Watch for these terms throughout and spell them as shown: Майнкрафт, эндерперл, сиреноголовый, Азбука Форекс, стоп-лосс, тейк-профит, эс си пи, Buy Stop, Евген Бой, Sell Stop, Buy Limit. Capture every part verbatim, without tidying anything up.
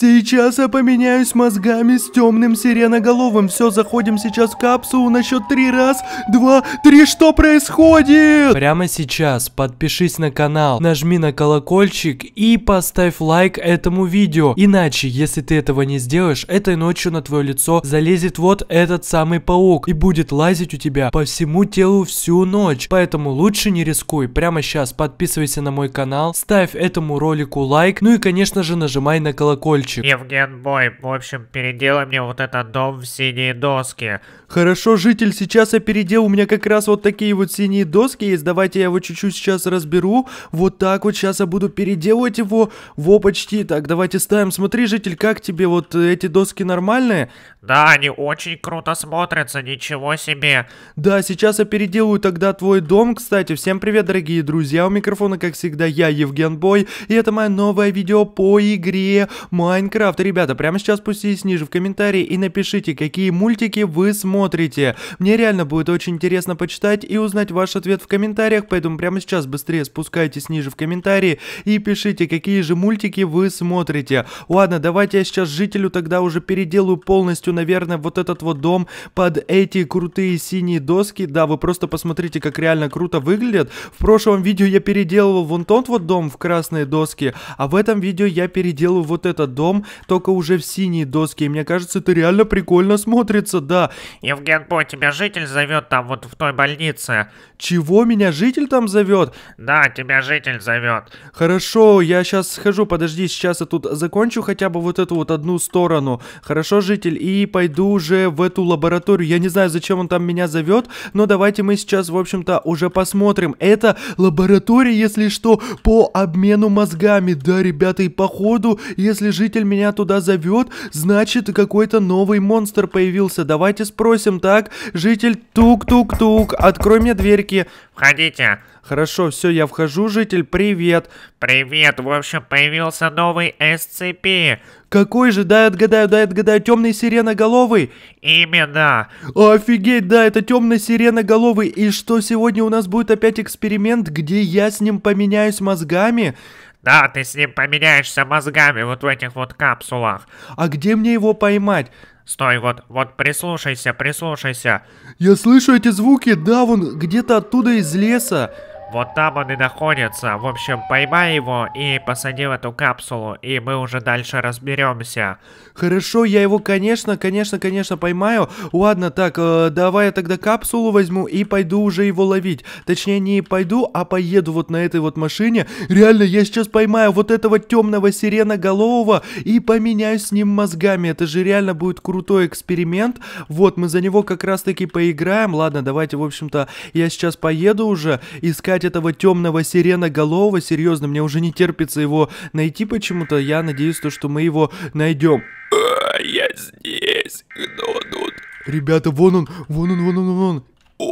Сейчас я поменяюсь мозгами с темным сиреноголовым. Все, заходим сейчас в капсулу на счет три. Раз, два, три. Что происходит? Прямо сейчас подпишись на канал, нажми на колокольчик и поставь лайк этому видео. Иначе, если ты этого не сделаешь, этой ночью на твое лицо залезет вот этот самый паук и будет лазить у тебя по всему телу всю ночь. Поэтому лучше не рискуй. Прямо сейчас подписывайся на мой канал, ставь этому ролику лайк, ну и конечно же нажимай на колокольчик. Евген Бой, в общем, переделай мне вот этот дом в синие доски. Хорошо, житель, сейчас я переделал. У меня как раз вот такие вот синие доски есть. Давайте я его чуть-чуть сейчас разберу. Вот так вот, сейчас я буду переделывать его. Во, почти. Так, давайте ставим. Смотри, житель, как тебе вот эти доски нормальные? Да, они очень круто смотрятся, ничего себе. Да, сейчас я переделаю тогда твой дом. Кстати, всем привет, дорогие друзья. У микрофона, как всегда, я, Евген Бой. И это мое новое видео по игре Майнкрафт. Майнкрафт, ребята, прямо сейчас пуститесь ниже в комментарии и напишите, какие мультики вы смотрите. Мне реально будет очень интересно почитать и узнать ваш ответ в комментариях, поэтому прямо сейчас быстрее спускайтесь ниже в комментарии и пишите, какие же мультики вы смотрите. Ладно, давайте я сейчас жителю тогда уже переделаю полностью, наверное, вот этот вот дом под эти крутые синие доски. Да, вы просто посмотрите, как реально круто выглядят. В прошлом видео я переделывал вон тот вот дом в красные доски, а в этом видео я переделаю вот этот дом, только уже в синие доски. И мне кажется, это реально прикольно смотрится, да. Евген Бой, тебя житель зовет там вот в той больнице. Чего? Меня житель там зовет? Да, тебя житель зовет. Хорошо, я сейчас схожу, подожди, сейчас я тут закончу хотя бы вот эту вот одну сторону. Хорошо, житель, и пойду уже в эту лабораторию. Я не знаю, зачем он там меня зовет, но давайте мы сейчас, в общем-то, уже посмотрим. Это лаборатория, если что, по обмену мозгами. Да, ребята, и походу, если житель меня туда зовет, значит, какой-то новый монстр появился. Давайте спросим. Так, житель, тук-тук-тук, открой мне дверьки. Входите. Хорошо, все, я вхожу, житель, привет. Привет, в общем, появился новый эс си пи. Какой же, дай отгадаю, дай отгадаю, темный сиреноголовый? Именно. Офигеть, да, это темный сиреноголовый. И что, сегодня у нас будет опять эксперимент, где я с ним поменяюсь мозгами? Да, ты с ним поменяешься мозгами вот в этих вот капсулах. А где мне его поймать? Стой, вот, вот прислушайся, прислушайся. Я слышу эти звуки, да, вон где-то оттуда из леса. Вот там он и находится. В общем, поймай его и посади в эту капсулу, и мы уже дальше разберемся. Хорошо, я его, конечно, конечно, конечно поймаю. Ладно, так, э, давай я тогда капсулу возьму и пойду уже его ловить. Точнее, не пойду, а поеду вот на этой вот машине. Реально, я сейчас поймаю вот этого темного сиреноголового и поменяю с ним мозгами. Это же реально будет крутой эксперимент. Вот, мы за него как раз-таки поиграем. Ладно, давайте, в общем-то, я сейчас поеду уже искать этого темного сиреноголового. Серьезно, мне уже не терпится его найти почему-то. Я надеюсь, то, что мы его найдем. А, я здесь. Кто тут? Ребята, вон он, вон он, вон он, вон он.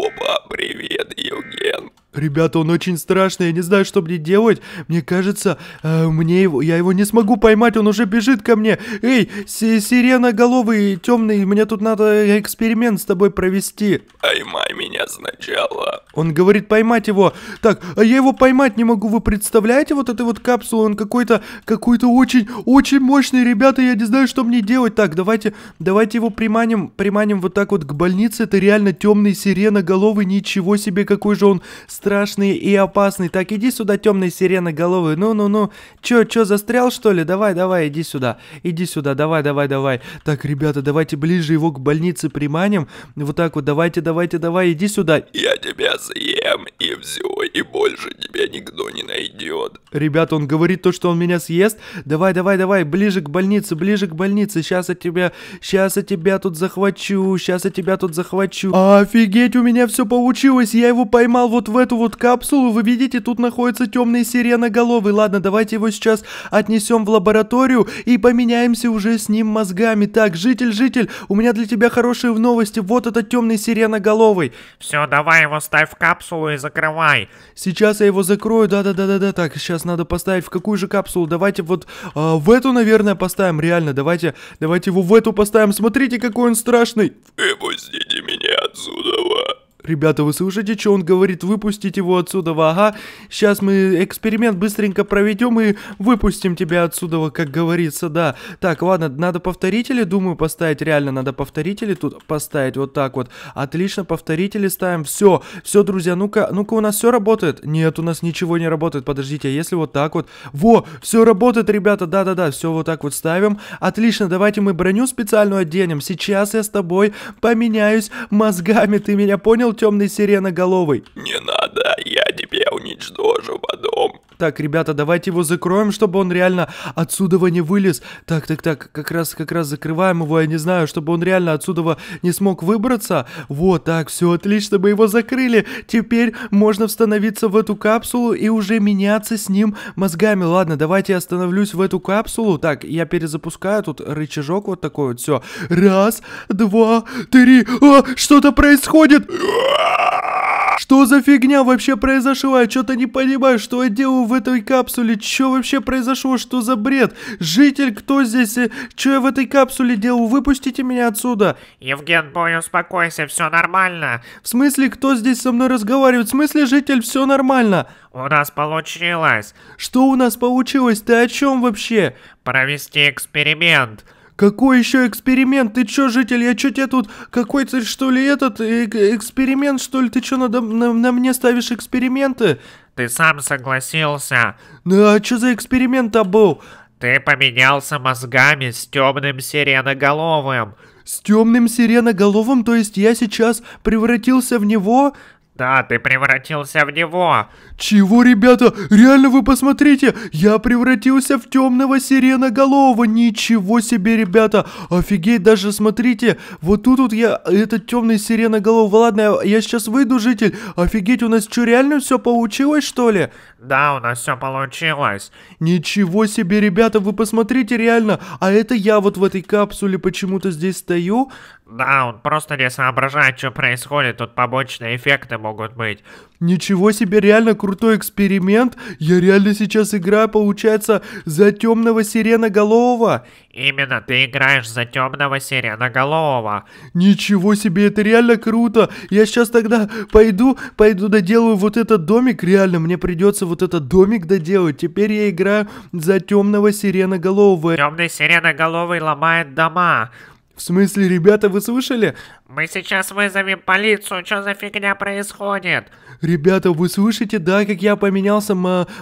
Опа, привет, Евген. Ребята, он очень страшный, я не знаю, что мне делать. Мне кажется, э, мне его, я его не смогу поймать, он уже бежит ко мне. Эй, сиреноголовый, темный, мне тут надо эксперимент с тобой провести. Поймай меня сначала. Он говорит поймать его. Так, а я его поймать не могу, вы представляете? Вот этой вот капсулы, он какой-то, какой-то очень, очень мощный, ребята, я не знаю, что мне делать. Так, давайте, давайте его приманим, приманим вот так вот к больнице. Это реально темный сиреноголовый, ничего себе, какой же он страшный. Страшный и опасный. Так, иди сюда, темный сиреноголовый. Ну-ну-ну. Чё, чё, застрял, что ли? Давай, давай, иди сюда. Иди сюда, давай, давай, давай. Так, ребята, давайте ближе его к больнице приманим. Вот так вот, давайте, давайте, давай, иди сюда. Я тебя съем, и все, и больше тебя никто не найдет. Ребята, он говорит то, что он меня съест. Давай, давай, давай, ближе к больнице, ближе к больнице. Сейчас я тебя, сейчас я тебя тут захвачу, сейчас я тебя тут захвачу. Офигеть, у меня все получилось. Я его поймал вот в эту вот капсулу, вы видите, тут находится темный сиреноголовый. Ладно, давайте его сейчас отнесем в лабораторию и поменяемся уже с ним мозгами. Так, житель, житель, у меня для тебя хорошие новости. Вот этот темный сиреноголовый. Все, давай его ставь в капсулу и закрывай. Сейчас я его закрою, да-да-да-да-да. Так, сейчас надо поставить в какую же капсулу? Давайте вот э, в эту, наверное, поставим. Реально, давайте, давайте его в эту поставим. Смотрите, какой он страшный. Выпустите меня отсюда. Ребята, вы слышите, что он говорит? Выпустить его отсюда, ага. Сейчас мы эксперимент быстренько проведем и выпустим тебя отсюда, как говорится, да. Так, ладно, надо повторители, думаю, поставить. Реально, надо повторители тут поставить. Вот так вот. Отлично, повторители ставим. Все, все, друзья, ну-ка, ну-ка, у нас все работает? Нет, у нас ничего не работает. Подождите, а если вот так вот? Во, все работает, ребята, да-да-да, все вот так вот ставим. Отлично, давайте мы броню специальную оденем. Сейчас я с тобой поменяюсь мозгами, ты меня понял, темный сиреноголовый? Не надо, я тебя уничтожу потом. Так, ребята, давайте его закроем, чтобы он реально отсюда не вылез. Так, так, так, как раз, как раз закрываем его, я не знаю, чтобы он реально отсюда не смог выбраться. Вот так, все отлично, мы его закрыли. Теперь можно встановиться в эту капсулу и уже меняться с ним мозгами. Ладно, давайте я остановлюсь в эту капсулу. Так, я перезапускаю тут рычажок вот такой вот, все. Раз, два, три, а, что-то происходит. Что за фигня вообще произошла? Я что-то не понимаю, что я делаю в этой капсуле. Что вообще произошло? Что за бред? Житель, кто здесь? Что я в этой капсуле делаю? Выпустите меня отсюда. Евген Бой, успокойся, все нормально. В смысле, кто здесь со мной разговаривает? В смысле, житель, все нормально? У нас получилось. Что у нас получилось? Ты о чем вообще? Провести эксперимент. Какой еще эксперимент? Ты чё, житель? Я чё тебе тут? Какой-то, что ли, этот эксперимент, что ли? Ты чё на, на, на мне ставишь эксперименты? Ты сам согласился. Ну, а чё за эксперимент-то был? Ты поменялся мозгами с темным сиреноголовым. С темным сиреноголовым? То есть я сейчас превратился в него? Да, ты превратился в него. Чего, ребята? Реально, вы посмотрите. Я превратился в темного сиреноголового. Ничего себе, ребята. Офигеть, даже смотрите. Вот тут вот я, этот темный сиреноголовый. Ладно, я, я сейчас выйду, житель. Офигеть, у нас что, реально все получилось, что ли? Да, у нас все получилось. Ничего себе, ребята, вы посмотрите, реально. А это я вот в этой капсуле почему-то здесь стою. Да, он просто не соображает, что происходит. Тут побочные эффекты могут быть. Ничего себе, реально крутой эксперимент. Я реально сейчас играю, получается, за темного сиреноголового. Именно, ты играешь за темного сиреноголового. Ничего себе, это реально круто. Я сейчас тогда пойду, пойду доделаю вот этот домик. Реально, мне придется вот этот домик доделать. Теперь я играю за темного сиреноголового. Темный сиреноголовый ломает дома. В смысле, ребята, вы слышали? Мы сейчас вызовем полицию, что за фигня происходит? Ребята, вы слышите, да, как я поменялся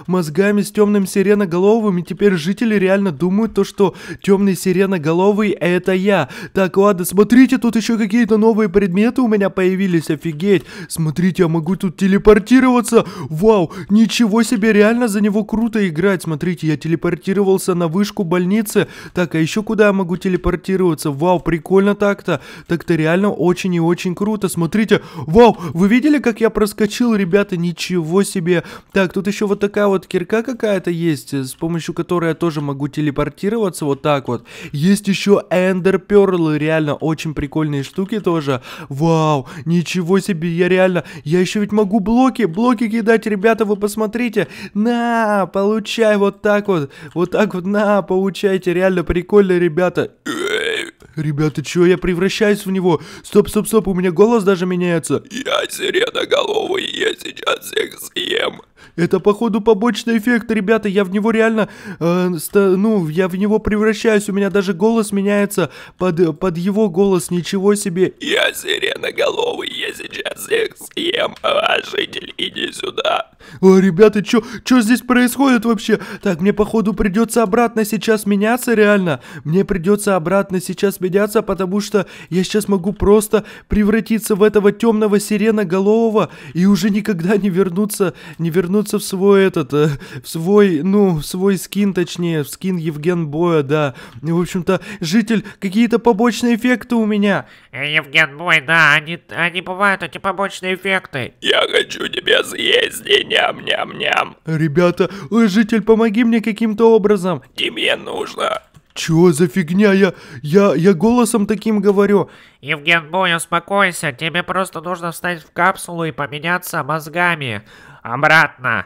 мозгами с темным сиреноголовым, и теперь жители реально думают то, что темный сиреноголовый это я. Так, ладно, смотрите, тут еще какие-то новые предметы у меня появились, офигеть. Смотрите, я могу тут телепортироваться, вау, ничего себе, реально за него круто играть. Смотрите, я телепортировался на вышку больницы. Так, а еще куда я могу телепортироваться? Вау, прикольно так-то, так-то реально очень и очень круто, смотрите, вау, вы видели, как я проскочил, ребята, ничего себе. Так, тут еще вот такая вот кирка какая-то есть, с помощью которой я тоже могу телепортироваться, вот так вот. Есть еще эндерперлы, реально, очень прикольные штуки тоже, вау, ничего себе, я реально, я еще ведь могу блоки, блоки кидать, ребята, вы посмотрите, на, получай, вот так вот, вот так вот, на, получайте, реально прикольно, ребята. Ребята, чё, я превращаюсь в него? Стоп, стоп, стоп, у меня голос даже меняется. Я сиреноголовый, я сейчас всех съем. Это, походу, побочный эффект, ребята, я в него реально, э, ну, я в него превращаюсь, у меня даже голос меняется под, под его голос, ничего себе. Я сиреноголовый, я сейчас всех съем, а житель, иди сюда. О, ребята, чё, чё здесь происходит вообще? Так, мне, походу, придется обратно сейчас меняться, реально. Мне придется обратно сейчас меняться, потому что я сейчас могу просто превратиться в этого темного сиреноголового и уже никогда не вернуться, не вернуться. в свой этот, в свой, ну, в свой скин, точнее, в скин Евген Боя, да. В общем-то, житель, какие-то побочные эффекты у меня. Евген Бой, да, они, они бывают, эти побочные эффекты. Я хочу тебя съесть, ням-ням-ням. Ребята, ой, житель, помоги мне каким-то образом. Тебе нужно. Чё за фигня? Я, я, я голосом таким говорю. Евген Бой, успокойся, тебе просто нужно встать в капсулу и поменяться мозгами. Обратно.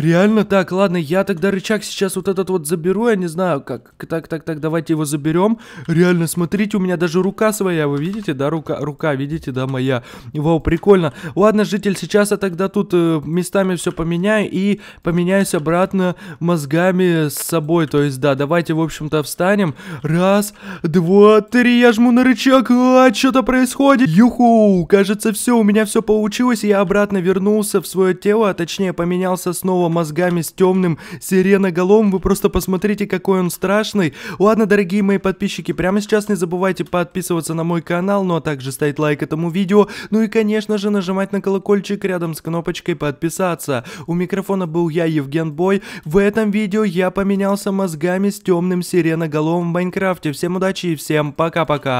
Реально так, ладно, я тогда рычаг сейчас вот этот вот заберу, я не знаю как. Так, так, так, давайте его заберем. Реально, смотрите, у меня даже рука своя, вы видите, да, рука, рука, видите, да, моя. Вау, прикольно. Ладно, житель, сейчас я тогда тут э, местами все поменяю и поменяюсь обратно мозгами с собой, то есть, да, давайте, в общем-то, встанем. Раз, два, три, я жму на рычаг, а, что-то происходит. Юху, кажется, все, у меня все получилось, я обратно вернулся в свое тело, а точнее, поменялся снова мозгами с темным сиреноголовым. Вы просто посмотрите, какой он страшный. Ладно, дорогие мои подписчики, прямо сейчас не забывайте подписываться на мой канал, ну а также ставить лайк этому видео, ну и конечно же нажимать на колокольчик рядом с кнопочкой подписаться. У микрофона был я, Евген Бой. В этом видео я поменялся мозгами с темным сиреноголовым в Майнкрафте. Всем удачи и всем пока-пока.